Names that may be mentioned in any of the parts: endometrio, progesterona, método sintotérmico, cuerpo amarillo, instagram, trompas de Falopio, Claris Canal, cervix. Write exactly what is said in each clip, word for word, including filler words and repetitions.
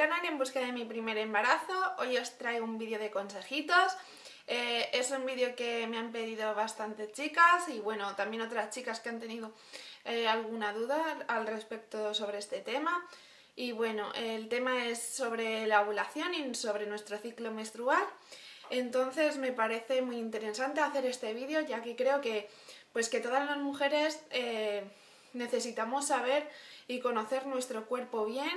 canal En busca de mi primer embarazo. Hoy os traigo un vídeo de consejitos. Eh, es un vídeo que me han pedido bastantes chicas y bueno, también otras chicas que han tenido eh, alguna duda al respecto sobre este tema. Y bueno, el tema es sobre la ovulación y sobre nuestro ciclo menstrual. Entonces me parece muy interesante hacer este vídeo, ya que creo que, pues que todas las mujeres eh, necesitamos saber y conocer nuestro cuerpo bien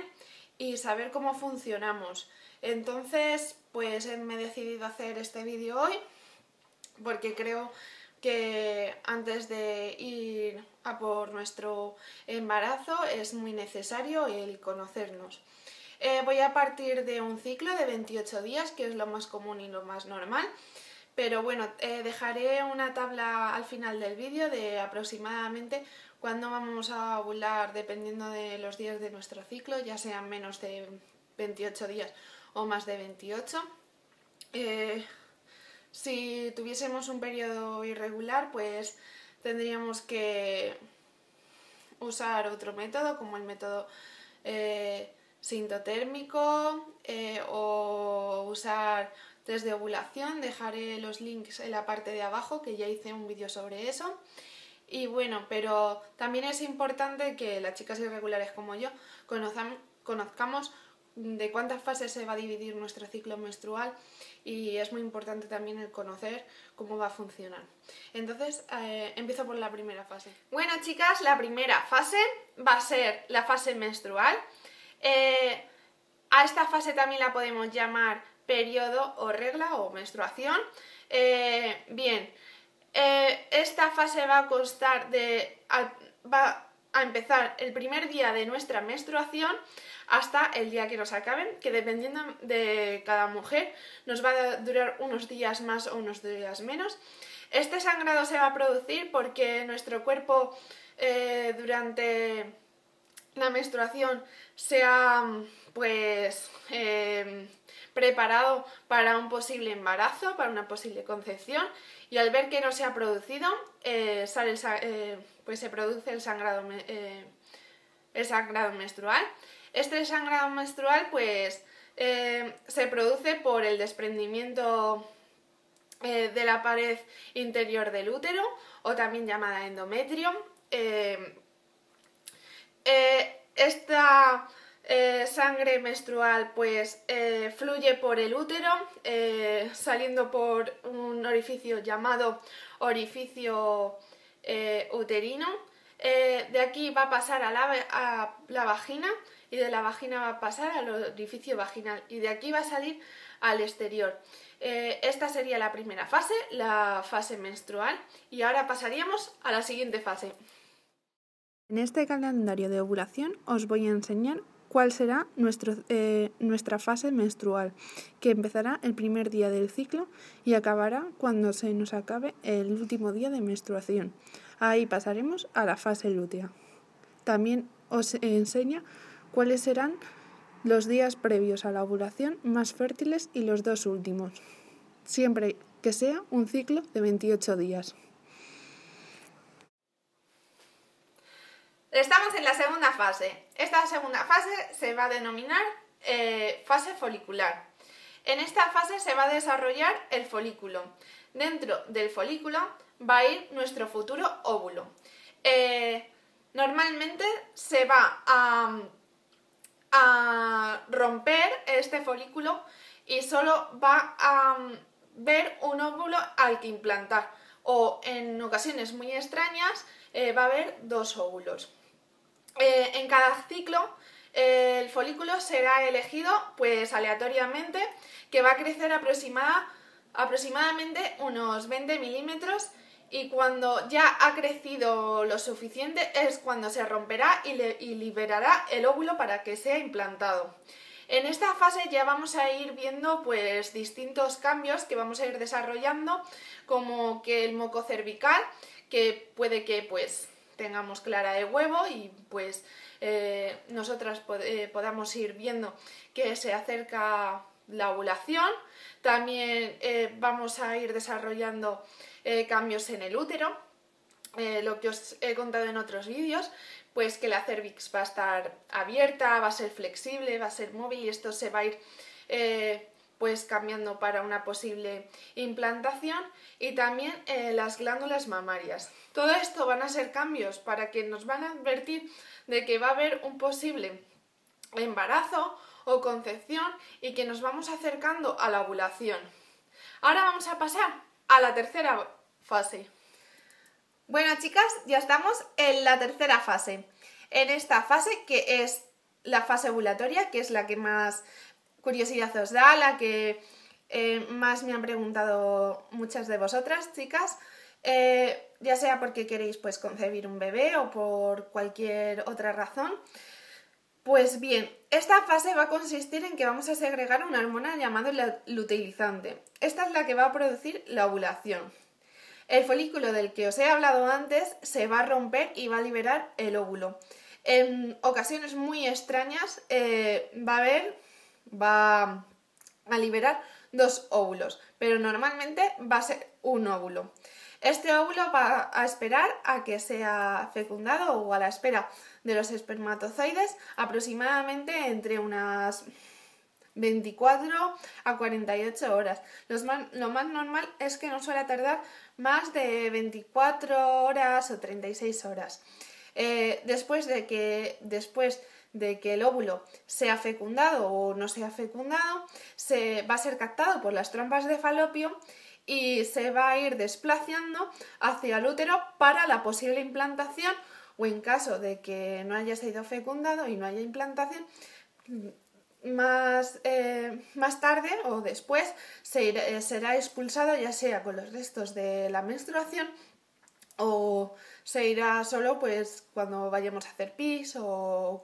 y saber cómo funcionamos. Entonces, pues me he decidido hacer este vídeo hoy porque creo que antes de ir a por nuestro embarazo es muy necesario el conocernos. Eh, voy a partir de un ciclo de veintiocho días, que es lo más común y lo más normal, pero bueno, eh, dejaré una tabla al final del vídeo de aproximadamente cuándo vamos a ovular dependiendo de los días de nuestro ciclo, ya sean menos de veintiocho días o más de veintiocho. Eh, si tuviésemos un periodo irregular, pues tendríamos que usar otro método, como el método eh, sintotérmico eh, o usar test de ovulación. Dejaré los links en la parte de abajo, que ya hice un vídeo sobre eso. Y bueno, pero también es importante que las chicas irregulares como yo conozcamos de cuántas fases se va a dividir nuestro ciclo menstrual, y es muy importante también el conocer cómo va a funcionar. Entonces, eh, empiezo por la primera fase. Bueno, chicas, la primera fase va a ser la fase menstrual. Eh, a esta fase también la podemos llamar periodo o regla o menstruación. Eh, bien, eh, esta fase va a constar de... Al, va a empezar el primer día de nuestra menstruación hasta el día que nos acaben, que dependiendo de cada mujer nos va a durar unos días más o unos días menos. Este sangrado se va a producir porque nuestro cuerpo eh, durante la menstruación se ha pues eh, preparado para un posible embarazo, para una posible concepción, y al ver que no se ha producido, eh, sale el, eh, pues se produce el sangrado, eh, el sangrado menstrual. Este sangrado menstrual pues eh, se produce por el desprendimiento eh, de la pared interior del útero, o también llamada endometrio. Eh, eh, esta Eh, sangre menstrual pues eh, fluye por el útero, eh, saliendo por un orificio llamado orificio eh, uterino. Eh, de aquí va a pasar a la, a la vagina, y de la vagina va a pasar al orificio vaginal, y de aquí va a salir al exterior. Eh, esta sería la primera fase, la fase menstrual, y ahora pasaríamos a la siguiente fase. En este calendario de ovulación os voy a enseñar cuál será nuestro, eh, nuestra fase menstrual, que empezará el primer día del ciclo y acabará cuando se nos acabe el último día de menstruación. Ahí pasaremos a la fase lútea. También os enseña cuáles serán los días previos a la ovulación más fértiles y los dos últimos, siempre que sea un ciclo de veintiocho días. Estamos en la segunda fase. Esta segunda fase se va a denominar eh, fase folicular. En esta fase se va a desarrollar el folículo. Dentro del folículo va a ir nuestro futuro óvulo. Eh, normalmente se va a, a romper este folículo y solo va a ver un óvulo al que implantar, o en ocasiones muy extrañas eh, va a haber dos óvulos. Eh, en cada ciclo eh, el folículo será elegido pues aleatoriamente, que va a crecer aproximada, aproximadamente unos veinte milímetros, y cuando ya ha crecido lo suficiente es cuando se romperá y, le, y liberará el óvulo para que sea implantado. En esta fase ya vamos a ir viendo pues distintos cambios que vamos a ir desarrollando, como que el moco cervical, que puede que pues tengamos clara de huevo y pues eh, nosotras pod eh, podamos ir viendo que se acerca la ovulación. También eh, vamos a ir desarrollando eh, cambios en el útero, eh, lo que os he contado en otros vídeos, pues que la cervix va a estar abierta, va a ser flexible, va a ser móvil, y esto se va a ir eh, pues cambiando para una posible implantación. Y también eh, las glándulas mamarias. Todo esto van a ser cambios para que nos van a advertir de que va a haber un posible embarazo o concepción y que nos vamos acercando a la ovulación. Ahora vamos a pasar a la tercera fase. Bueno, chicas, ya estamos en la tercera fase. En esta fase, que es la fase ovulatoria, que es la que más curiosidad os da, la que eh, más me han preguntado muchas de vosotras, chicas, eh, ya sea porque queréis pues concebir un bebé o por cualquier otra razón. Pues bien, esta fase va a consistir en que vamos a segregar una hormona llamada luteizante. Esta es la que va a producir la ovulación. El folículo del que os he hablado antes se va a romper y va a liberar el óvulo. En ocasiones muy extrañas eh, va a haber, va a liberar dos óvulos, pero normalmente va a ser un óvulo. Este óvulo va a esperar a que sea fecundado o a la espera de los espermatozoides aproximadamente entre unas veinticuatro a cuarenta y ocho horas. Los más, lo más normal es que no suele tardar más de veinticuatro horas o treinta y seis horas. Eh, después, de que, después de que el óvulo sea fecundado o no sea fecundado, se va a ser captado por las trompas de Falopio y se va a ir desplazando hacia el útero para la posible implantación, o en caso de que no haya sido fecundado y no haya implantación, más, eh, más tarde o después se ir, eh, será expulsado, ya sea con los restos de la menstruación o se irá solo pues cuando vayamos a hacer pis o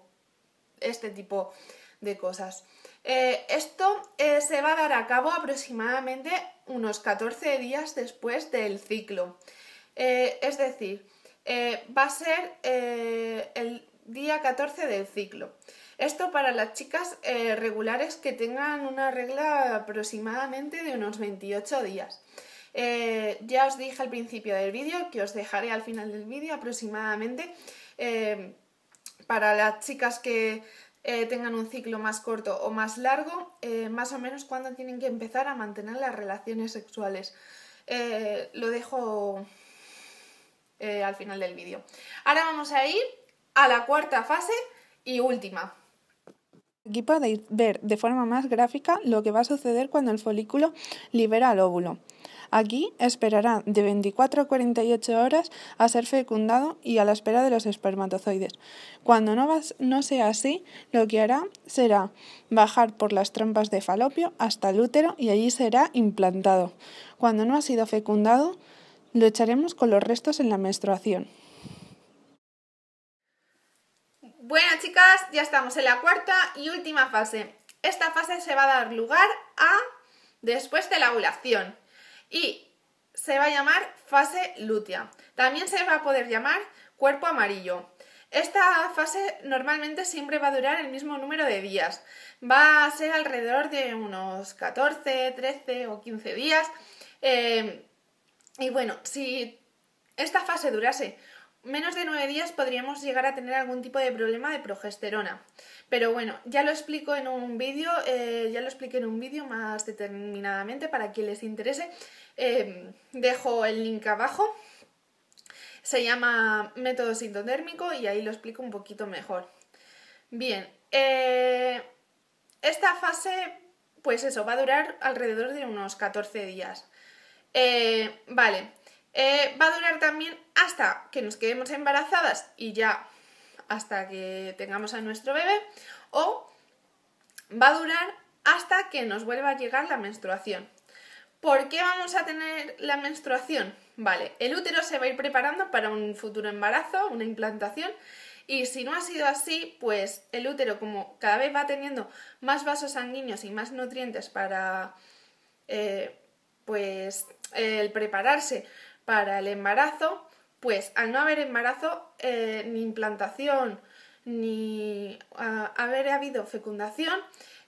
este tipo de cosas. Eh, esto eh, se va a dar a cabo aproximadamente unos catorce días después del ciclo, eh, es decir, eh, va a ser eh, el día catorce del ciclo. Esto para las chicas eh, regulares que tengan una regla aproximadamente de unos veintiocho días. Eh, ya os dije al principio del vídeo, que os dejaré al final del vídeo aproximadamente, eh, para las chicas que Eh, tengan un ciclo más corto o más largo, eh, más o menos cuando tienen que empezar a mantener las relaciones sexuales. Eh, lo dejo eh, al final del vídeo. Ahora vamos a ir a la cuarta fase y última. Aquí podéis ver de forma más gráfica lo que va a suceder cuando el folículo libera al óvulo. Aquí esperará de veinticuatro a cuarenta y ocho horas a ser fecundado y a la espera de los espermatozoides. Cuando no, va, no sea así, lo que hará será bajar por las trompas de Falopio hasta el útero y allí será implantado. Cuando no ha sido fecundado, lo echaremos con los restos en la menstruación. Bueno, chicas, ya estamos en la cuarta y última fase. Esta fase se va a dar lugar a después de la ovulación. Y se va a llamar fase lútea. También se va a poder llamar cuerpo amarillo. Esta fase normalmente siempre va a durar el mismo número de días. Va a ser alrededor de unos catorce, trece o quince días. Eh, y bueno, si esta fase durase menos de nueve días, podríamos llegar a tener algún tipo de problema de progesterona. Pero bueno, ya lo explico en un vídeo, eh, ya lo expliqué en un vídeo más determinadamente, para quien les interese. Eh, dejo el link abajo, se llama método sintotérmico y ahí lo explico un poquito mejor. Bien, eh, esta fase, pues eso, va a durar alrededor de unos catorce días. Eh, vale. Eh, va a durar también hasta que nos quedemos embarazadas y ya hasta que tengamos a nuestro bebé, o va a durar hasta que nos vuelva a llegar la menstruación. ¿Por qué vamos a tener la menstruación? Vale, el útero se va a ir preparando para un futuro embarazo, una implantación, y si no ha sido así, pues el útero, como cada vez va teniendo más vasos sanguíneos y más nutrientes para eh, pues el prepararse para el embarazo, pues al no haber embarazo, eh, ni implantación, ni a, haber habido fecundación,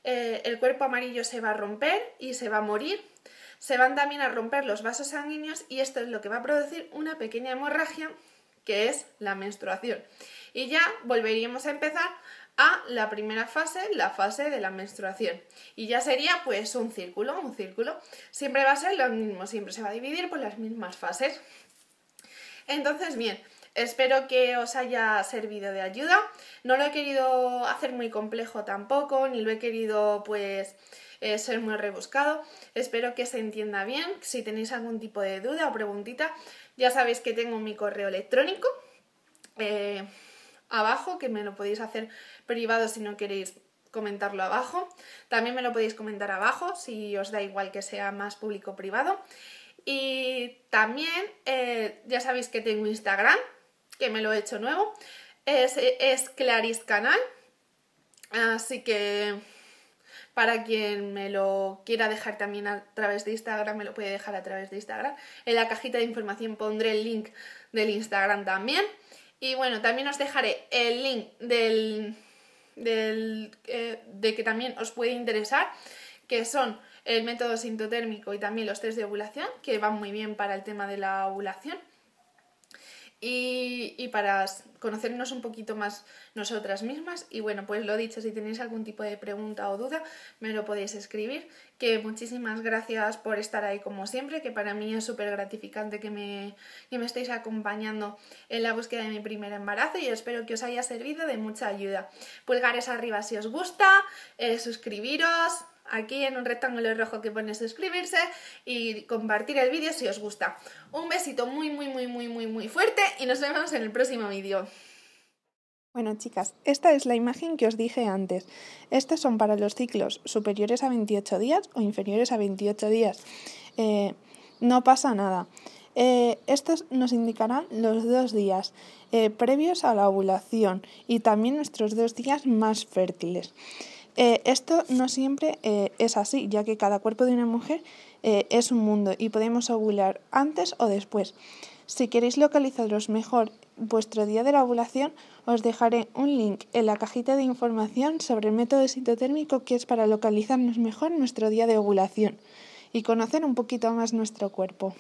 eh, el cuerpo amarillo se va a romper y se va a morir. Se van también a romper los vasos sanguíneos y esto es lo que va a producir una pequeña hemorragia, que es la menstruación. y ya volveríamos a empezar a la primera fase, la fase de la menstruación, y ya sería pues un círculo, un círculo siempre va a ser lo mismo, siempre se va a dividir por las mismas fases. Entonces bien, espero que os haya servido de ayuda. No lo he querido hacer muy complejo tampoco, ni lo he querido pues eh, ser muy rebuscado. Espero que se entienda bien. Si tenéis algún tipo de duda o preguntita, ya sabéis que tengo mi correo electrónico eh, abajo, que me lo podéis hacer privado si no queréis comentarlo abajo. También me lo podéis comentar abajo si os da igual que sea más público o privado. Y también eh, ya sabéis que tengo Instagram, que me lo he hecho nuevo, es, es Claris Canal, así que para quien me lo quiera dejar también a través de Instagram, me lo puede dejar a través de Instagram. En la cajita de información pondré el link del Instagram también, y bueno, también os dejaré el link del, del eh, de que también os puede interesar, que son el método sintotérmico y también los test de ovulación, que van muy bien para el tema de la ovulación. Y, y para conocernos un poquito más nosotras mismas. Y bueno, pues lo dicho, si tenéis algún tipo de pregunta o duda, me lo podéis escribir. Que muchísimas gracias por estar ahí como siempre, que para mí es súper gratificante que me, que me estéis acompañando en la búsqueda de mi primer embarazo, y espero que os haya servido de mucha ayuda. Pulgares arriba si os gusta, eh, suscribiros aquí en un rectángulo rojo que pone suscribirse, y compartir el vídeo si os gusta. Un besito muy muy muy muy muy muy fuerte y nos vemos en el próximo vídeo. Bueno chicas, esta es la imagen que os dije antes. Estas son para los ciclos superiores a veintiocho días o inferiores a veintiocho días. Eh, no pasa nada. Eh, estos nos indicarán los dos días eh, previos a la ovulación y también nuestros dos días más fértiles. Eh, esto no siempre eh, es así, ya que cada cuerpo de una mujer eh, es un mundo y podemos ovular antes o después. Si queréis localizaros mejor vuestro día de la ovulación, os dejaré un link en la cajita de información sobre el método sintotérmico, que es para localizarnos mejor nuestro día de ovulación y conocer un poquito más nuestro cuerpo.